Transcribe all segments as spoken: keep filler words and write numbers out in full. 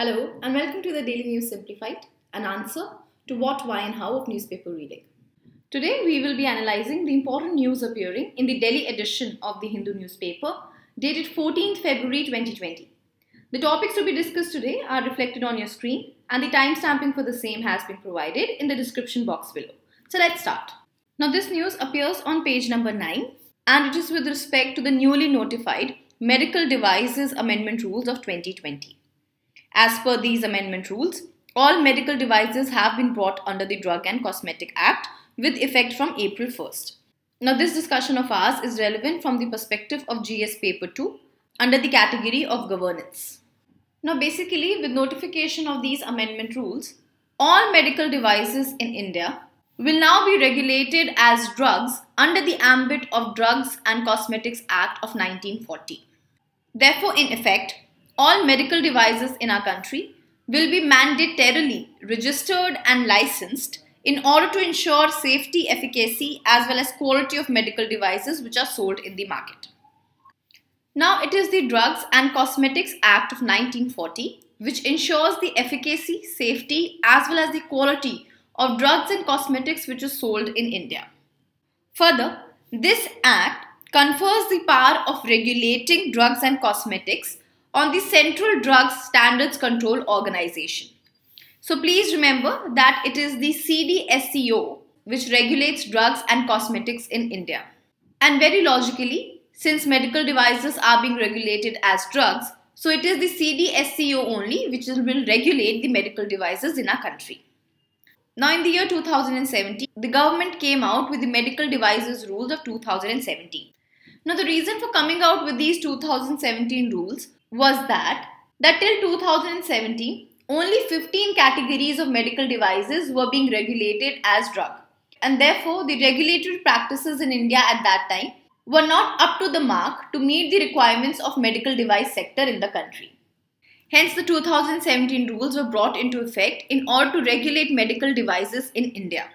Hello and welcome to the Daily News Simplified, an answer to what, why and how of newspaper reading. Today we will be analysing the important news appearing in the Delhi edition of The Hindu newspaper dated fourteenth February twenty twenty. The topics to be discussed today are reflected on your screen and the time stamping for the same has been provided in the description box below. So let's start. Now this news appears on page number nine and it is with respect to the newly notified Medical Devices Amendment Rules of twenty twenty. As per these amendment rules, all medical devices have been brought under the Drug and Cosmetic Act with effect from April first. Now this discussion of ours is relevant from the perspective of G S Paper two under the category of governance. Now basically with notification of these amendment rules, all medical devices in India will now be regulated as drugs under the ambit of Drugs and Cosmetics Act of nineteen forty. Therefore, in effect, all medical devices in our country will be mandatorily registered and licensed in order to ensure safety, efficacy as well as quality of medical devices which are sold in the market. Now it is the Drugs and Cosmetics Act of nineteen forty which ensures the efficacy, safety as well as the quality of drugs and cosmetics which is sold in India. Further, this act confers the power of regulating drugs and cosmetics on the Central Drugs Standards Control Organization. So please remember that it is the C D S C O which regulates drugs and cosmetics in India. And very logically, since medical devices are being regulated as drugs, so it is the C D S C O only which will regulate the medical devices in our country. Now in the year two thousand seventeen, the government came out with the Medical Devices Rules of two thousand seventeen. Now the reason for coming out with these two thousand seventeen rules was that, that till two thousand seventeen, only fifteen categories of medical devices were being regulated as drug. And therefore, the regulatory practices in India at that time were not up to the mark to meet the requirements of medical device sector in the country. Hence, the two thousand seventeen rules were brought into effect in order to regulate medical devices in India.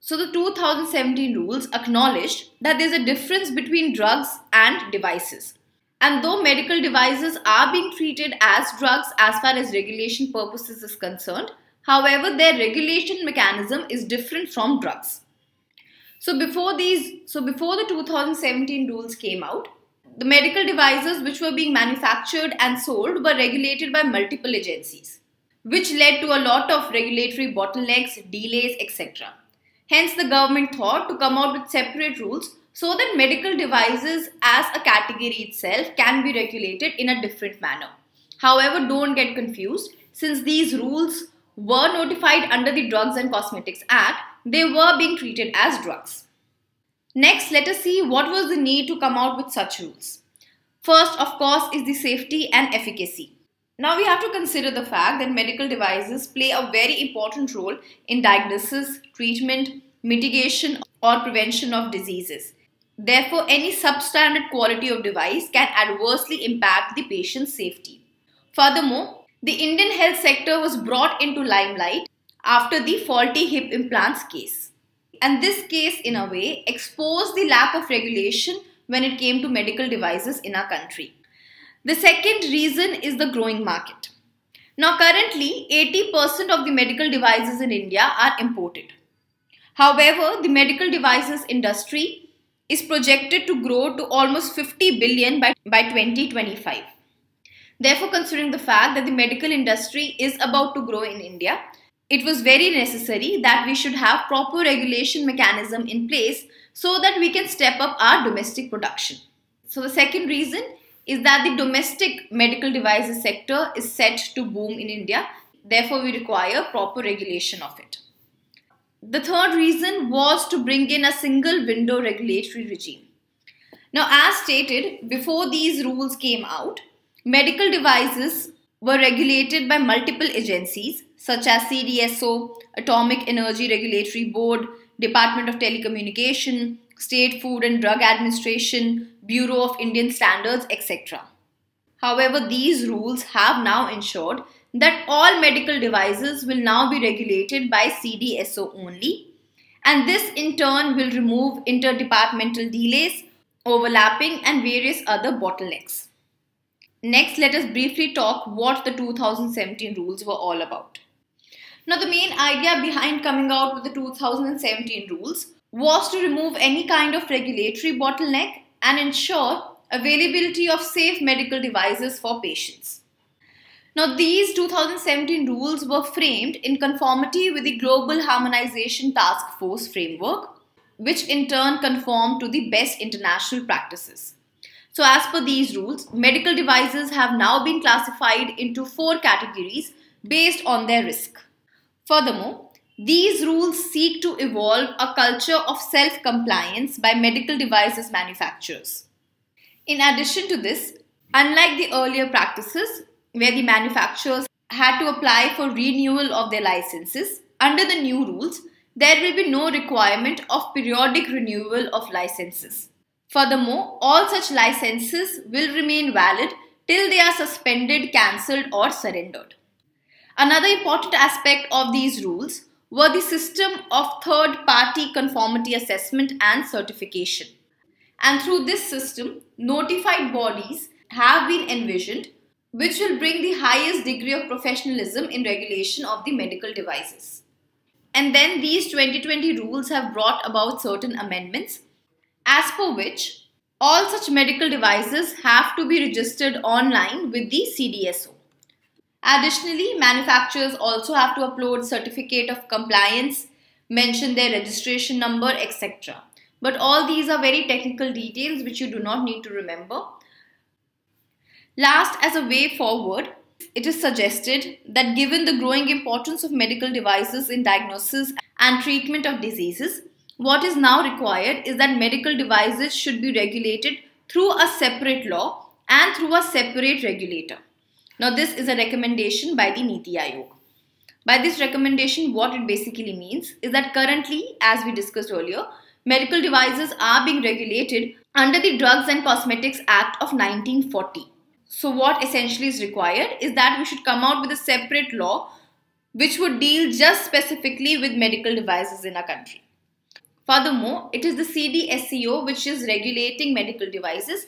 So, the two thousand seventeen rules acknowledged that there is a difference between drugs and devices. And though medical devices are being treated as drugs as far as regulation purposes is concerned, however, their regulation mechanism is different from drugs. So before these, so before the two thousand seventeen rules came out, the medical devices which were being manufactured and sold were regulated by multiple agencies, which led to a lot of regulatory bottlenecks, delays, et cetera. Hence, the government thought to come out with separate rules so that medical devices as a category itself can be regulated in a different manner. However, don't get confused, since these rules were notified under the Drugs and Cosmetics Act, they were being treated as drugs. Next, let us see what was the need to come out with such rules. First, of course, is the safety and efficacy. Now we have to consider the fact that medical devices play a very important role in diagnosis, treatment, mitigation or prevention of diseases. Therefore, any substandard quality of device can adversely impact the patient's safety. Furthermore, the Indian health sector was brought into limelight after the faulty hip implants case. And this case, in a way, exposed the lack of regulation when it came to medical devices in our country. The second reason is the growing market. Now, currently, eighty percent of the medical devices in India are imported. However, the medical devices industry is projected to grow to almost fifty billion by, by twenty twenty-five. Therefore, considering the fact that the medical industry is about to grow in India, it was very necessary that we should have proper regulation mechanism in place so that we can step up our domestic production. So the second reason is that the domestic medical devices sector is set to boom in India. Therefore, we require proper regulation of it. The third reason was to bring in a single window regulatory regime. Now, as stated, before these rules came out, medical devices were regulated by multiple agencies such as C D S C O, Atomic Energy Regulatory Board, Department of Telecommunication, State Food and Drug Administration, Bureau of Indian Standards, et cetera. However, these rules have now ensured that all medical devices will now be regulated by C D S C O only, and this in turn will remove interdepartmental delays, overlapping and various other bottlenecks. Next, let us briefly talk what the two thousand seventeen rules were all about. Now, the main idea behind coming out with the two thousand seventeen rules was to remove any kind of regulatory bottleneck and ensure availability of safe medical devices for patients. Now, these two thousand seventeen rules were framed in conformity with the Global Harmonization Task Force framework, which in turn conformed to the best international practices. So as per these rules, medical devices have now been classified into four categories based on their risk. Furthermore, these rules seek to evolve a culture of self-compliance by medical devices manufacturers. In addition to this, unlike the earlier practices, where the manufacturers had to apply for renewal of their licenses, under the new rules, there will be no requirement of periodic renewal of licenses. Furthermore, all such licenses will remain valid till they are suspended, cancelled or surrendered. Another important aspect of these rules were the system of third-party conformity assessment and certification. And through this system, notified bodies have been envisioned, which will bring the highest degree of professionalism in regulation of the medical devices. And then these twenty twenty rules have brought about certain amendments, as per which all such medical devices have to be registered online with the C D S C O. Additionally, manufacturers also have to upload certificate of compliance, mention their registration number, et cetera. But all these are very technical details which you do not need to remember. Last, as a way forward, it is suggested that given the growing importance of medical devices in diagnosis and treatment of diseases, what is now required is that medical devices should be regulated through a separate law and through a separate regulator. Now, this is a recommendation by the Niti Aayog. By this recommendation, what it basically means is that currently, as we discussed earlier, medical devices are being regulated under the Drugs and Cosmetics Act of nineteen forty. So what essentially is required is that we should come out with a separate law which would deal just specifically with medical devices in our country. Furthermore, it is the C D S C O which is regulating medical devices.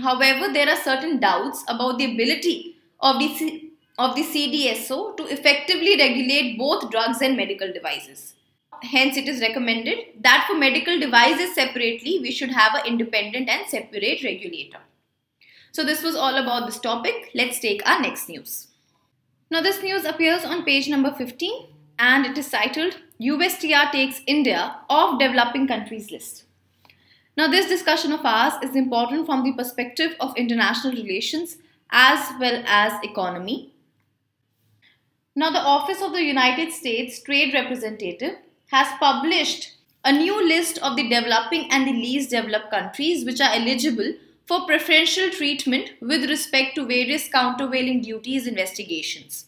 However, there are certain doubts about the ability of the, C of the C D S C O to effectively regulate both drugs and medical devices. Hence, it is recommended that for medical devices separately, we should have an independent and separate regulator. So this was all about this topic. Let's take our next news. Now this news appears on page number fifteen and it is titled U S T R takes India off developing countries list. Now this discussion of ours is important from the perspective of international relations as well as economy. Now the Office of the United States Trade Representative has published a new list of the developing and the least developed countries which are eligible for preferential treatment with respect to various countervailing duties investigations.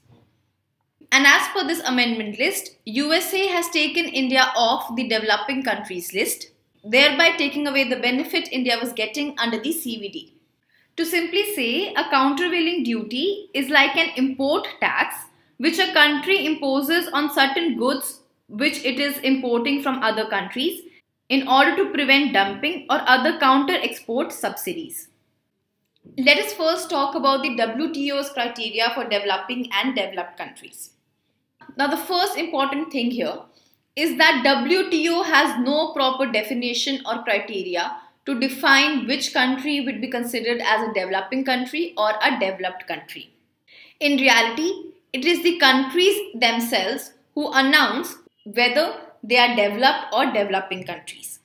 And as per this amendment list, U S A has taken India off the developing countries list, thereby taking away the benefit India was getting under the C V D. To simply say, a countervailing duty is like an import tax which a country imposes on certain goods which it is importing from other countries, in order to prevent dumping or other counter-export subsidies. Let us first talk about the W T O's criteria for developing and developed countries. Now the first important thing here is that W T O has no proper definition or criteria to define which country would be considered as a developing country or a developed country. In reality, it is the countries themselves who announce whether they are developed or developing countries.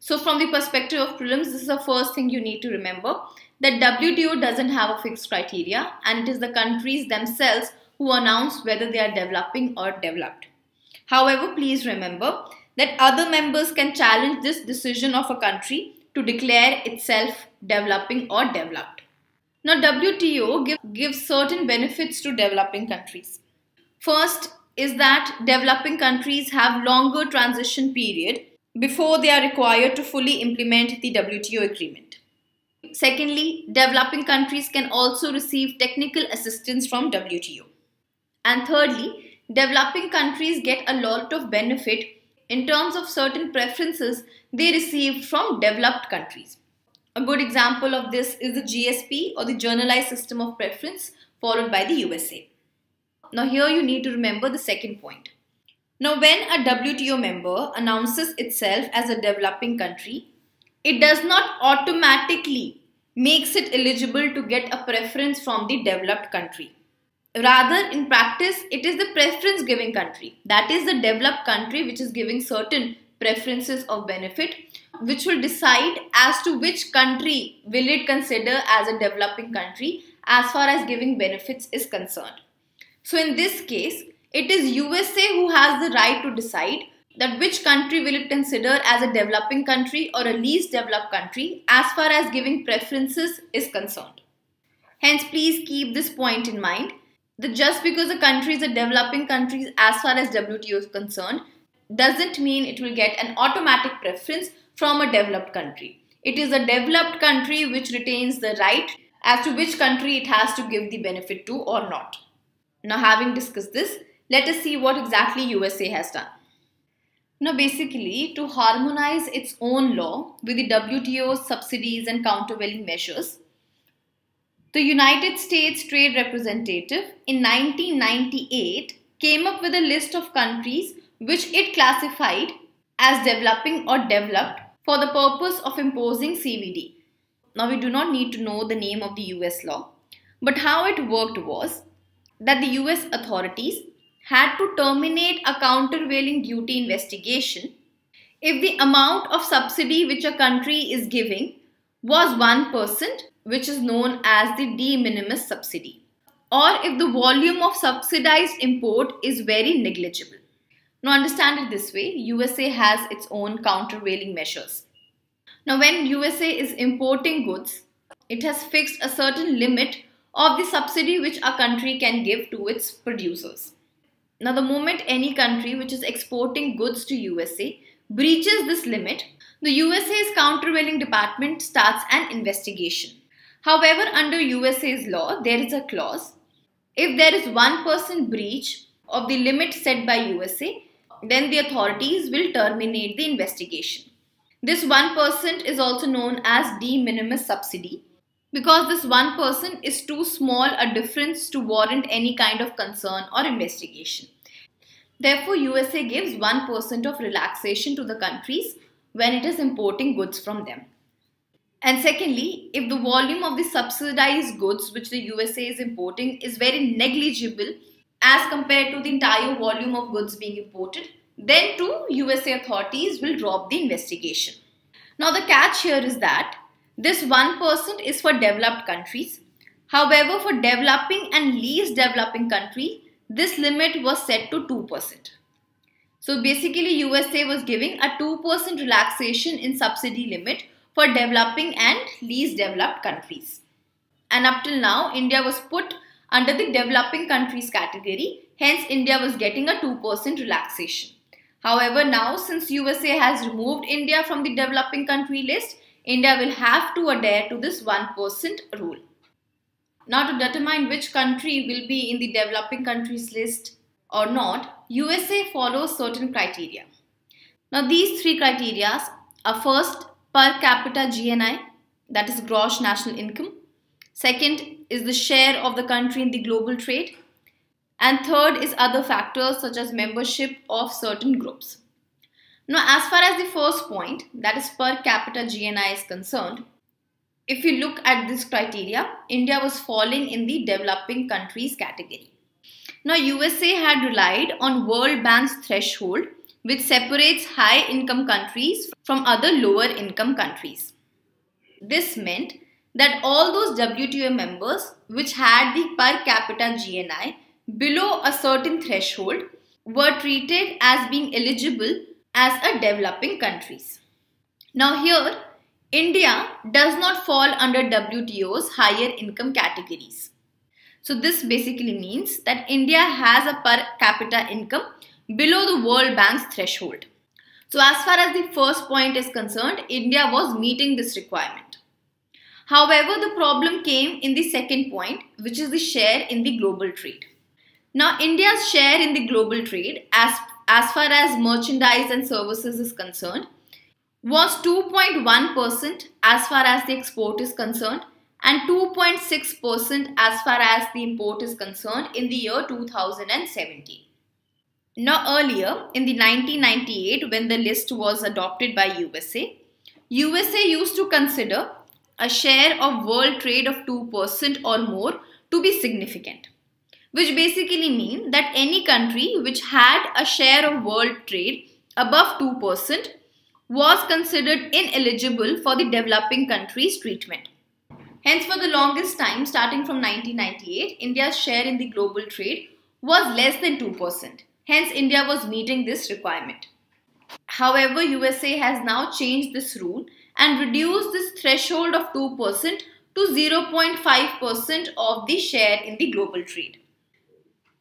So from the perspective of prelims, this is the first thing you need to remember, that W T O doesn't have a fixed criteria and it is the countries themselves who announce whether they are developing or developed. However, please remember that other members can challenge this decision of a country to declare itself developing or developed. Now W T O give, gives certain benefits to developing countries. First, is that developing countries have longer transition period before they are required to fully implement the W T O agreement. Secondly, developing countries can also receive technical assistance from W T O. And thirdly, developing countries get a lot of benefit in terms of certain preferences they receive from developed countries. A good example of this is the G S P, or the Generalized System of Preference, followed by the U S A. Now here you need to remember the second point. Now when a W T O member announces itself as a developing country, it does not automatically makes it eligible to get a preference from the developed country. Rather, in practice, it is the preference giving country, that is the developed country which is giving certain preferences of benefit, which will decide as to which country will it consider as a developing country as far as giving benefits is concerned. So in this case, it is U S A who has the right to decide that which country will it consider as a developing country or a least developed country as far as giving preferences is concerned. Hence, please keep this point in mind, that just because a country is a developing country as far as W T O is concerned, doesn't mean it will get an automatic preference from a developed country. It is a developed country which retains the right as to which country it has to give the benefit to or not. Now, having discussed this, let us see what exactly U S A has done. Now basically, to harmonize its own law with the W T O's subsidies and countervailing measures, the United States Trade Representative in nineteen ninety-eight came up with a list of countries which it classified as developing or developed for the purpose of imposing C V D. Now we do not need to know the name of the U S law, but how it worked was that the U S authorities had to terminate a countervailing duty investigation if the amount of subsidy which a country is giving was one percent, which is known as the de minimis subsidy, or if the volume of subsidized import is very negligible. Now understand it this way, U S A has its own countervailing measures. Now when U S A is importing goods, it has fixed a certain limit of the subsidy which a country can give to its producers. Now, the moment any country which is exporting goods to U S A breaches this limit, the U S A's countervailing department starts an investigation. However, under U S A's law, there is a clause. If there is one percent breach of the limit set by U S A, then the authorities will terminate the investigation. This one percent is also known as de minimis subsidy, because this one person is too small a difference to warrant any kind of concern or investigation. Therefore, U S A gives one percent of relaxation to the countries when it is importing goods from them. And secondly, if the volume of the subsidized goods which the U S A is importing is very negligible as compared to the entire volume of goods being imported, then too U S A authorities will drop the investigation. Now the catch here is that this one percent is for developed countries. However, for developing and least developing country, this limit was set to two percent. So basically, U S A was giving a two percent relaxation in subsidy limit for developing and least developed countries. And up till now, India was put under the developing countries category. Hence, India was getting a two percent relaxation. However, now since U S A has removed India from the developing country list, India will have to adhere to this one percent rule. Now to determine which country will be in the developing countries list or not, U S A follows certain criteria. Now these three criteria are: first, per capita G N I, that is gross national income. Second is the share of the country in the global trade. And third is other factors such as membership of certain groups. Now, as far as the first point, that is per capita G N I is concerned, if you look at this criteria, India was falling in the developing countries category. Now, U S A had relied on World Bank's threshold, which separates high income countries from other lower income countries. This meant that all those W T O members which had the per capita G N I below a certain threshold were treated as being eligible as a developing countries. Now here, India does not fall under W T O's higher income categories. So this basically means that India has a per capita income below the World Bank's threshold. So as far as the first point is concerned, India was meeting this requirement. However, the problem came in the second point, which is the share in the global trade. Now India's share in the global trade as As far as merchandise and services is concerned, was two point one percent as far as the export is concerned and two point six percent as far as the import is concerned in the year two thousand seventeen. Now earlier, in the nineteen ninety-eight, when the list was adopted by U S A, U S A used to consider a share of world trade of two percent or more to be significant, which basically means that any country which had a share of world trade above two percent was considered ineligible for the developing countries' treatment. Hence, for the longest time, starting from nineteen ninety-eight, India's share in the global trade was less than two percent. Hence, India was meeting this requirement. However, U S A has now changed this rule and reduced this threshold of two percent to zero point five percent of the share in the global trade.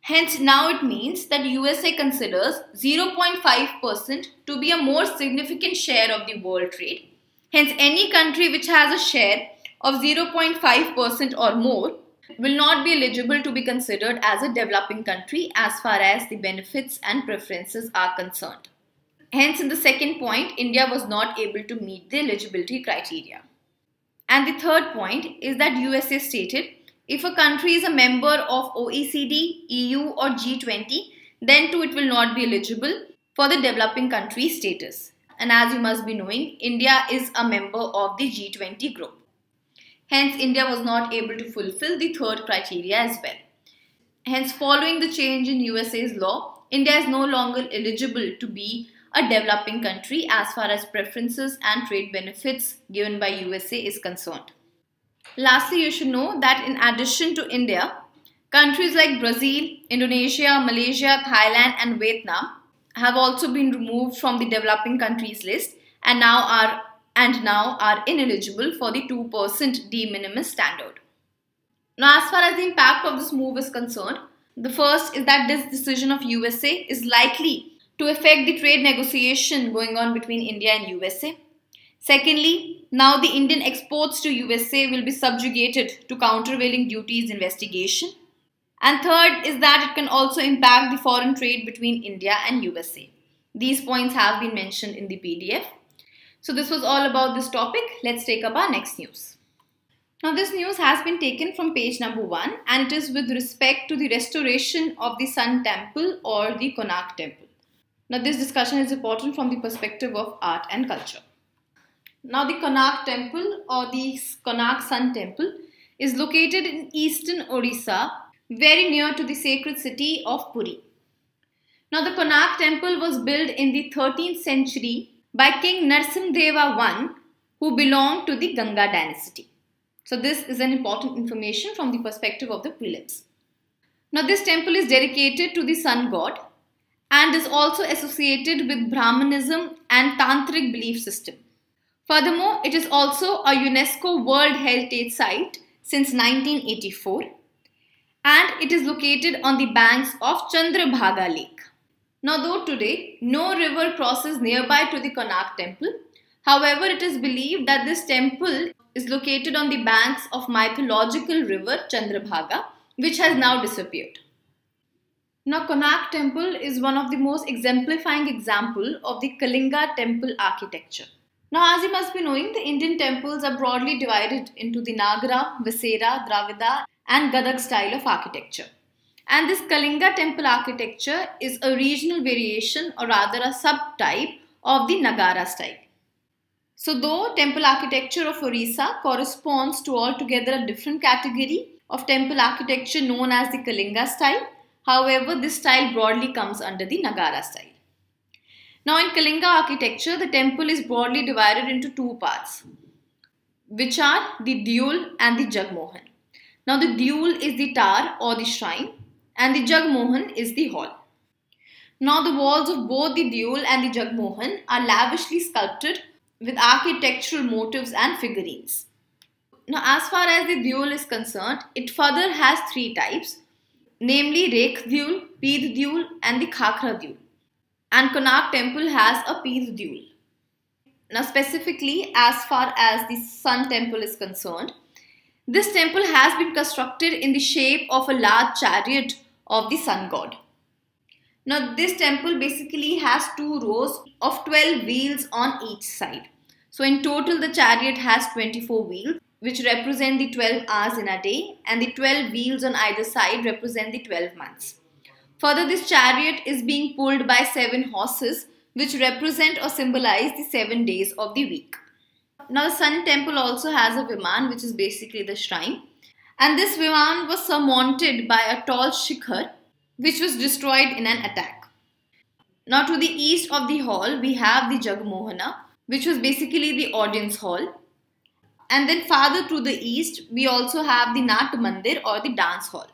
Hence, now it means that U S A considers zero point five percent to be a more significant share of the world trade. Hence, any country which has a share of zero point five percent or more will not be eligible to be considered as a developing country as far as the benefits and preferences are concerned. Hence, in the second point, India was not able to meet the eligibility criteria. And the third point is that U S A stated, if a country is a member of O E C D, E U or G twenty, then too it will not be eligible for the developing country status. And as you must be knowing, India is a member of the G twenty group. Hence, India was not able to fulfill the third criteria as well. Hence, following the change in U S A's law, India is no longer eligible to be a developing country as far as preferences and trade benefits given by U S A is concerned. Lastly, you should know that in addition to India, countries like Brazil, Indonesia, Malaysia, Thailand and Vietnam have also been removed from the developing countries list and now are and now are ineligible for the two percent de minimis standard. Now, as far as the impact of this move is concerned, the first is that this decision of U S A is likely to affect the trade negotiation going on between India and U S A. Secondly, now the Indian exports to U S A will be subjugated to countervailing duties investigation. And third is that it can also impact the foreign trade between India and U S A. These points have been mentioned in the P D F. So this was all about this topic. Let's take up our next news. Now this news has been taken from page number one and it is with respect to the restoration of the Sun Temple or the Konark Temple. Now this discussion is important from the perspective of art and culture. Now the Konark Temple or the Konark Sun Temple is located in eastern Odisha, very near to the sacred city of Puri. Now the Konark Temple was built in the thirteenth century by King Narasimhadeva I, who belonged to the Ganga dynasty. So this is an important information from the perspective of the prelims. Now this temple is dedicated to the sun god and is also associated with Brahmanism and Tantric belief system. Furthermore, it is also a UNESCO World Heritage Site since nineteen eighty-four and it is located on the banks of Chandrabhaga Lake. Now, though today, no river crosses nearby to the Konark temple. However, it is believed that this temple is located on the banks of mythological river Chandrabhaga, which has now disappeared. Now, Konark temple is one of the most exemplifying example of the Kalinga temple architecture. Now, as you must be knowing, the Indian temples are broadly divided into the Nagara, Vesara, Dravida and Gadak style of architecture. And this Kalinga temple architecture is a regional variation or rather a subtype of the Nagara style. So though temple architecture of Orissa corresponds to altogether a different category of temple architecture known as the Kalinga style, however this style broadly comes under the Nagara style. Now in Kalinga architecture, the temple is broadly divided into two parts, which are the Deul and the Jagmohan. Now the Deul is the tar or the shrine, and the Jagmohan is the hall. Now the walls of both the Deul and the Jagmohan are lavishly sculpted with architectural motifs and figurines. Now as far as the Deul is concerned, it further has three types, namely Rekh Deul, Peed Deul and the Khakra Deul. And Konark temple has a Peed Deul. Now specifically as far as the Sun temple is concerned, this temple has been constructed in the shape of a large chariot of the sun god. Now this temple basically has two rows of twelve wheels on each side. So in total, the chariot has twenty-four wheels, which represent the twelve hours in a day, and the twelve wheels on either side represent the twelve months. Further, this chariot is being pulled by seven horses, which represent or symbolize the seven days of the week. Now, the Sun Temple also has a Viman, which is basically the shrine. And this Viman was surmounted by a tall shikhar, which was destroyed in an attack. Now, to the east of the hall, we have the Jagmohana, which was basically the audience hall. And then farther to the east, we also have the Nat Mandir, or the dance hall.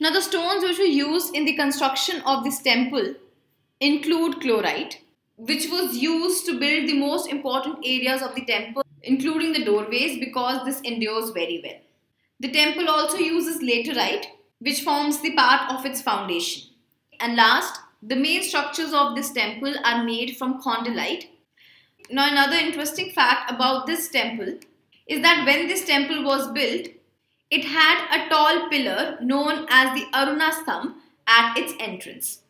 Now, the stones which were used in the construction of this temple include chlorite, which was used to build the most important areas of the temple, including the doorways, because this endures very well. The temple also uses laterite, which forms the part of its foundation. And last, the main structures of this temple are made from condylite. Now, another interesting fact about this temple is that when this temple was built, it had a tall pillar known as the Arunasthambha at its entrance.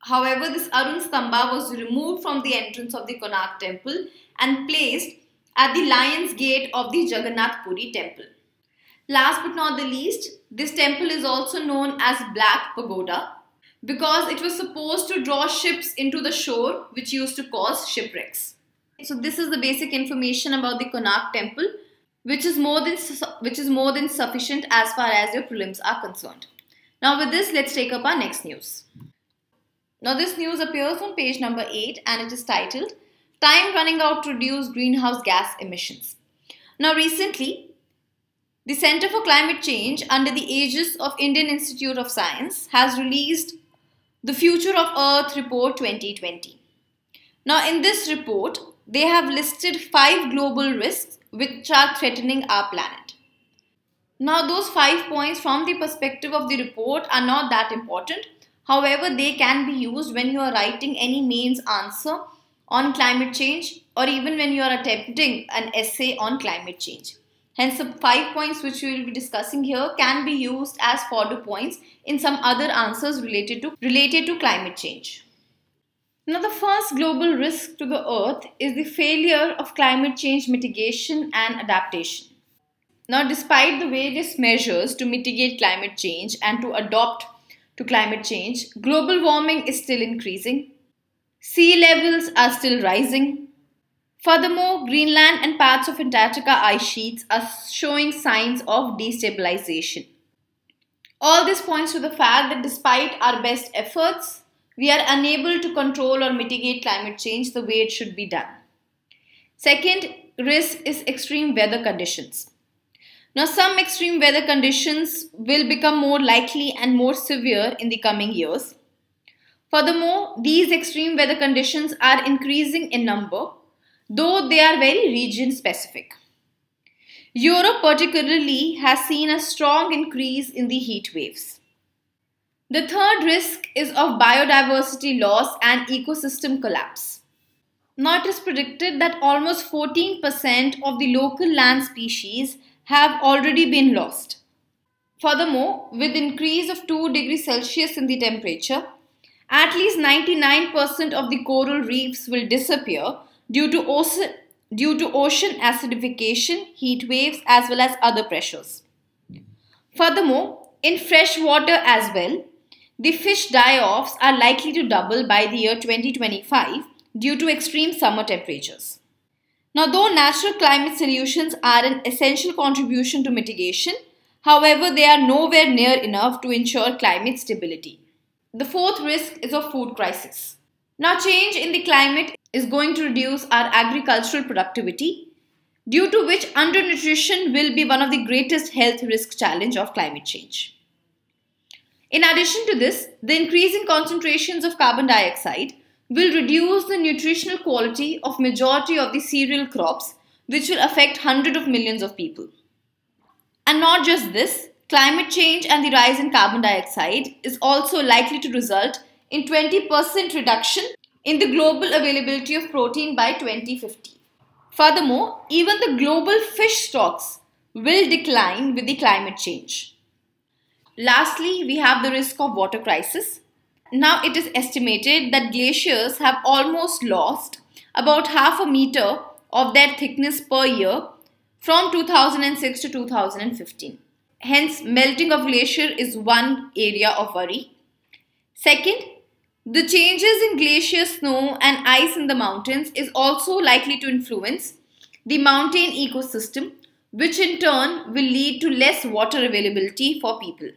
However, this Arunasthambha was removed from the entrance of the Konark temple and placed at the lion's gate of the Jagannath Puri temple. Last but not the least, this temple is also known as Black Pagoda because it was supposed to draw ships into the shore, which used to cause shipwrecks. So this is the basic information about the Konark temple, which is more than, which is more than sufficient as far as your prelims are concerned. Now with this, let's take up our next news. Now this news appears on page number eight and it is titled, Time Running Out to Reduce Greenhouse Gas Emissions. Now recently, the Center for Climate Change under the aegis of Indian Institute of Science has released the Future of Earth Report twenty twenty. Now in this report, they have listed five global risks which are threatening our planet. Now those five points from the perspective of the report are not that important. However, they can be used when you are writing any mains answer on climate change or even when you are attempting an essay on climate change. Hence, the five points which we will be discussing here can be used as fodder points in some other answers related to, related to climate change. Now, the first global risk to the earth is the failure of climate change mitigation and adaptation. Now, despite the various measures to mitigate climate change and to adopt to climate change, global warming is still increasing. Sea levels are still rising. Furthermore, Greenland and parts of Antarctica ice sheets are showing signs of destabilization. All this points to the fact that despite our best efforts, we are unable to control or mitigate climate change the way it should be done. Second risk is extreme weather conditions. Now, some extreme weather conditions will become more likely and more severe in the coming years. Furthermore, these extreme weather conditions are increasing in number, though they are very region specific. Europe particularly has seen a strong increase in the heat waves. The third risk is of biodiversity loss and ecosystem collapse. Now, it is predicted that almost fourteen percent of the local land species have already been lost. Furthermore, with increase of two degrees Celsius in the temperature, at least ninety-nine percent of the coral reefs will disappear due to ocean, due to ocean acidification, heat waves as well as other pressures. Furthermore, in fresh water as well, the fish die-offs are likely to double by the year twenty twenty-five due to extreme summer temperatures. Now, though natural climate solutions are an essential contribution to mitigation, however, they are nowhere near enough to ensure climate stability. The fourth risk is of food crisis. Now, change in the climate is going to reduce our agricultural productivity, due to which undernutrition will be one of the greatest health risk challenge of climate change. In addition to this, the increasing concentrations of carbon dioxide will reduce the nutritional quality of majority of the cereal crops, which will affect hundreds of millions of people. And not just this, climate change and the rise in carbon dioxide is also likely to result in twenty percent reduction in the global availability of protein by twenty fifty. Furthermore, even the global fish stocks will decline with the climate change. Lastly, we have the risk of water crisis. Now it is estimated that glaciers have almost lost about half a meter of their thickness per year from two thousand six to two thousand fifteen. Hence, melting of glacier is one area of worry. Second, the changes in glacier snow and ice in the mountains is also likely to influence the mountain ecosystem, which in turn will lead to less water availability for people.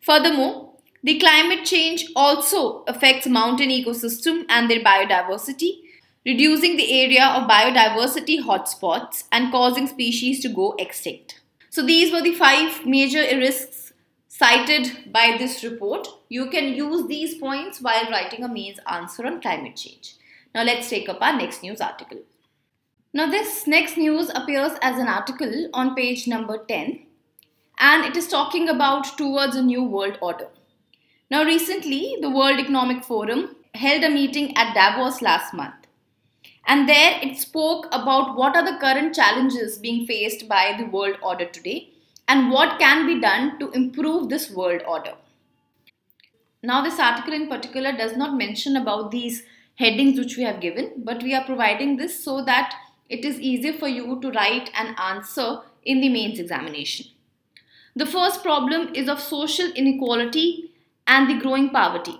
Furthermore, the climate change also affects mountain ecosystem and their biodiversity, reducing the area of biodiversity hotspots and causing species to go extinct. So these were the five major risks cited by this report. You can use these points while writing a mains answer on climate change. Now let's take up our next news article. Now this next news appears as an article on page number ten, and it is talking about towards a new world order. Now recently, the World Economic Forum held a meeting at Davos last month, and there it spoke about what are the current challenges being faced by the world order today and what can be done to improve this world order. Now this article in particular does not mention about these headings which we have given, but we are providing this so that it is easier for you to write an answer in the mains examination. The first problem is of social inequality and the growing poverty.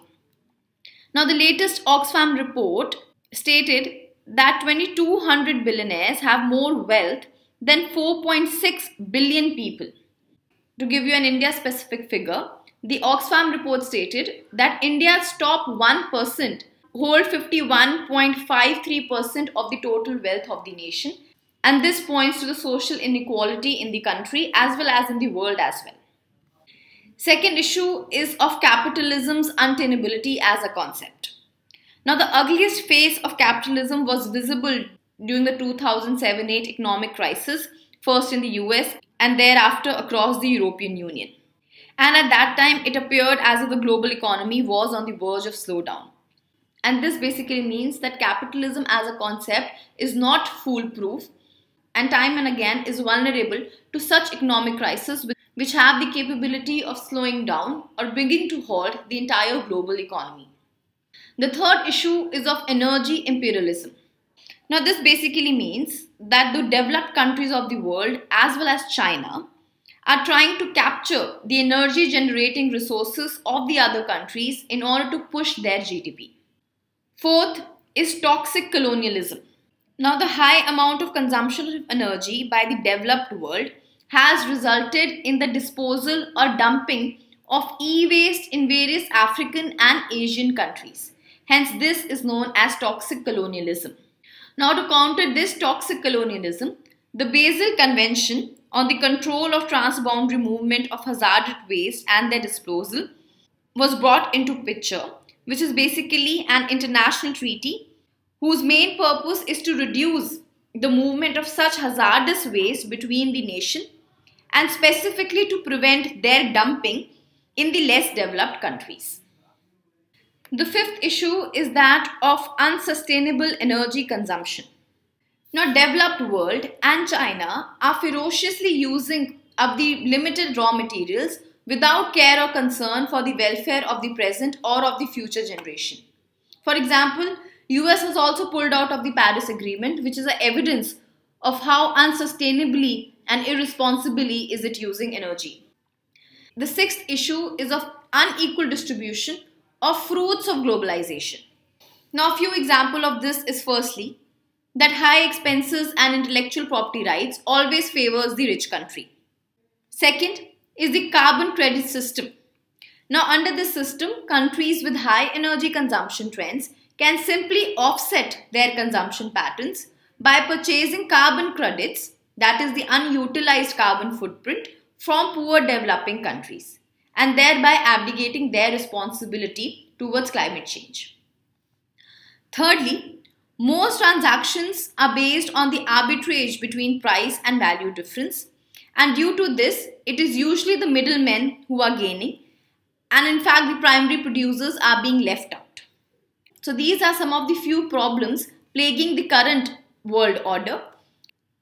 Now, the latest Oxfam report stated that twenty-two hundred billionaires have more wealth than four point six billion people. To give you an India-specific figure, the Oxfam report stated that India's top one percent hold fifty-one point five three percent of the total wealth of the nation, and this points to the social inequality in the country as well as in the world as well. Second issue is of capitalism's untenability as a concept. Now, the ugliest phase of capitalism was visible during the two thousand seven eight economic crisis, first in the U S and thereafter across the European Union. And at that time, it appeared as if the global economy was on the verge of slowdown. And this basically means that capitalism as a concept is not foolproof and time and again is vulnerable to such economic crises which have the capability of slowing down or beginning to halt the entire global economy. The third issue is of energy imperialism. Now this basically means that the developed countries of the world as well as China are trying to capture the energy generating resources of the other countries in order to push their G D P. Fourth is toxic colonialism. Now the high amount of consumption of energy by the developed world has resulted in the disposal or dumping of e-waste in various African and Asian countries. Hence, this is known as toxic colonialism. Now, to counter this toxic colonialism, the Basel Convention on the Control of Transboundary Movement of Hazardous Waste and Their Disposal was brought into picture, which is basically an international treaty whose main purpose is to reduce the movement of such hazardous waste between the nation and specifically to prevent their dumping in the less developed countries. The fifth issue is that of unsustainable energy consumption. Now, developed world and China are ferociously using up the limited raw materials without care or concern for the welfare of the present or of the future generation. For example, U S has also pulled out of the Paris Agreement, which is an evidence of how unsustainably and irresponsibly is it using energy. The sixth issue is of unequal distribution of fruits of globalization. Now, a few examples of this is firstly, that high expenses and intellectual property rights always favors the rich country. Second is the carbon credit system. Now, under this system, countries with high energy consumption trends can simply offset their consumption patterns by purchasing carbon credits, that is the unutilized carbon footprint, from poor developing countries and thereby abdicating their responsibility towards climate change. Thirdly, most transactions are based on the arbitrage between price and value difference, and due to this, it is usually the middlemen who are gaining, and in fact the primary producers are being left out. So these are some of the few problems plaguing the current world order.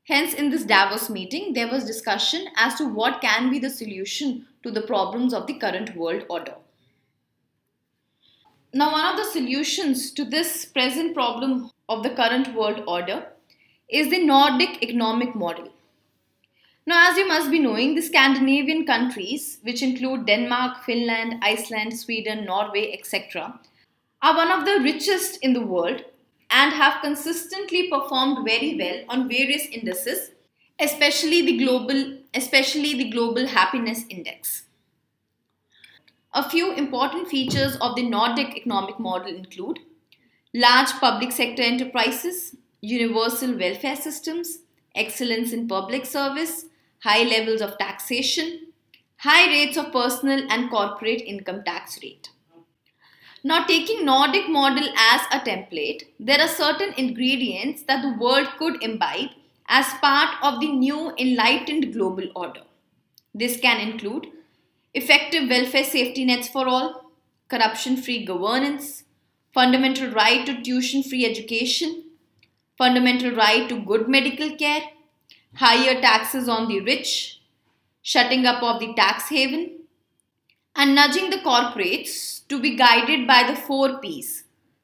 Hence, in this Davos meeting, there was discussion as to what can be the solution to the problems of the current world order. Now, one of the solutions to this present problem of the current world order is the Nordic economic model. Now, as you must be knowing, the Scandinavian countries, which include Denmark, Finland, Iceland, Sweden, Norway, et cetera, are one of the richest in the world and have consistently performed very well on various indices, especially the global, especially the Global Happiness Index. A few important features of the Nordic economic model include large public sector enterprises, universal welfare systems, excellence in public service, high levels of taxation, high rates of personal and corporate income tax rate. Now, taking Nordic model as a template, there are certain ingredients that the world could imbibe as part of the new enlightened global order. This can include effective welfare safety nets for all, corruption-free governance, fundamental right to tuition-free education, fundamental right to good medical care, higher taxes on the rich, shutting up of the tax haven, and nudging the corporates to be guided by the four P's.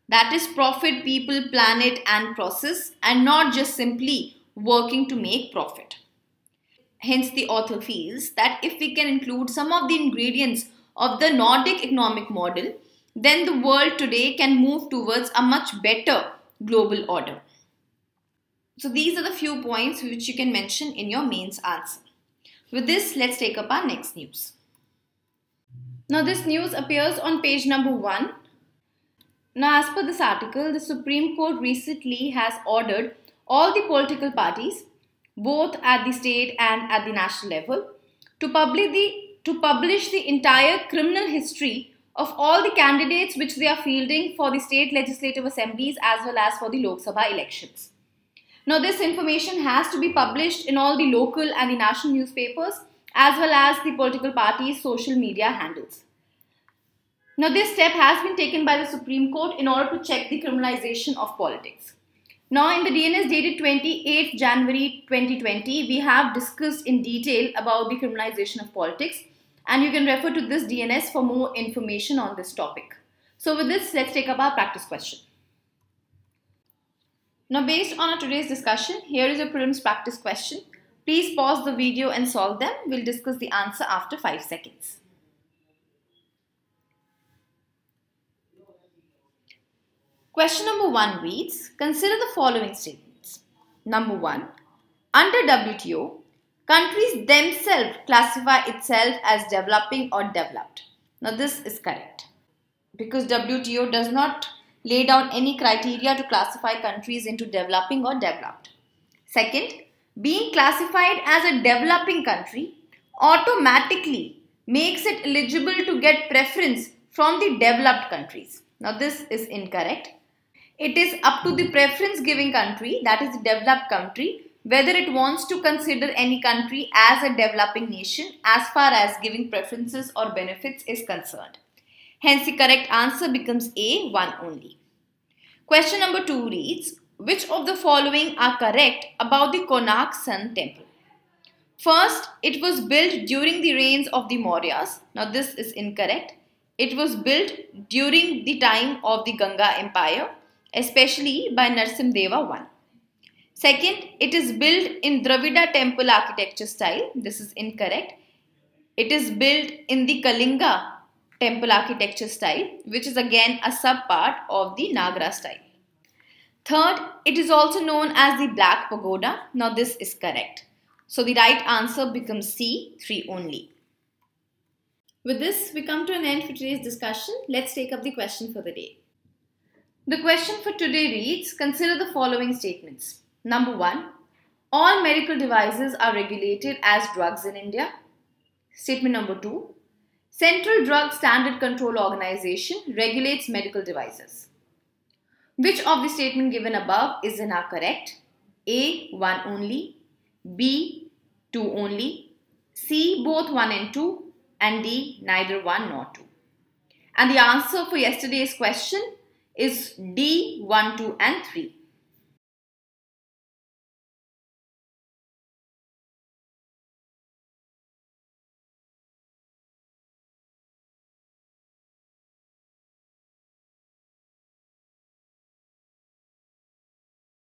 That is profit, people, planet and process, and not just simply working to make profit. Hence, the author feels that if we can include some of the ingredients of the Nordic economic model, then the world today can move towards a much better global order. So these are the few points which you can mention in your mains answer. With this, let's take up our next news. Now, this news appears on page number one. Now, as per this article, the Supreme Court recently has ordered all the political parties, both at the state and at the national level, to publish the, to publish the entire criminal history of all the candidates which they are fielding for the state legislative assemblies as well as for the Lok Sabha elections. Now, this information has to be published in all the local and the national newspapers as well as the political parties' social media handles. Now, this step has been taken by the Supreme Court in order to check the criminalization of politics. Now, in the D N S dated twenty-eighth January twenty twenty, we have discussed in detail about the criminalization of politics, and you can refer to this D N S for more information on this topic. So with this, let's take up our practice question. Now, based on our today's discussion, here is your prelims practice question. Please pause the video and solve them. We'll discuss the answer after five seconds. Question number one reads, consider the following statements. Number one, under W T O, countries themselves classify itself as developing or developed. Now, this is correct because W T O does not lay down any criteria to classify countries into developing or developed. Second, being classified as a developing country automatically makes it eligible to get preference from the developed countries. Now, this is incorrect. It is up to the preference giving country, that is the developed country, whether it wants to consider any country as a developing nation as far as giving preferences or benefits is concerned. Hence, the correct answer becomes A, one only. Question number two reads, which of the following are correct about the Konark Sun Temple? First, it was built during the reigns of the Mauryas. Now, this is incorrect. It was built during the time of the Ganga Empire, especially by Narasimhadeva I. Second, it is built in Dravida temple architecture style. This is incorrect. It is built in the Kalinga temple architecture style, which is again a sub-part of the Nagara style. Third, it is also known as the Black Pagoda. Now, this is correct. So, the right answer becomes C, three only. With this, we come to an end for today's discussion. Let's take up the question for the day. The question for today reads, consider the following statements. Number one, all medical devices are regulated as drugs in India. Statement number two, Central Drug Standard Control Organization regulates medical devices. Which of the statement given above is in our correct? A, one only, B, two only, C, both one and two, and D, neither one nor two. And the answer for yesterday's question is D, one, two and three.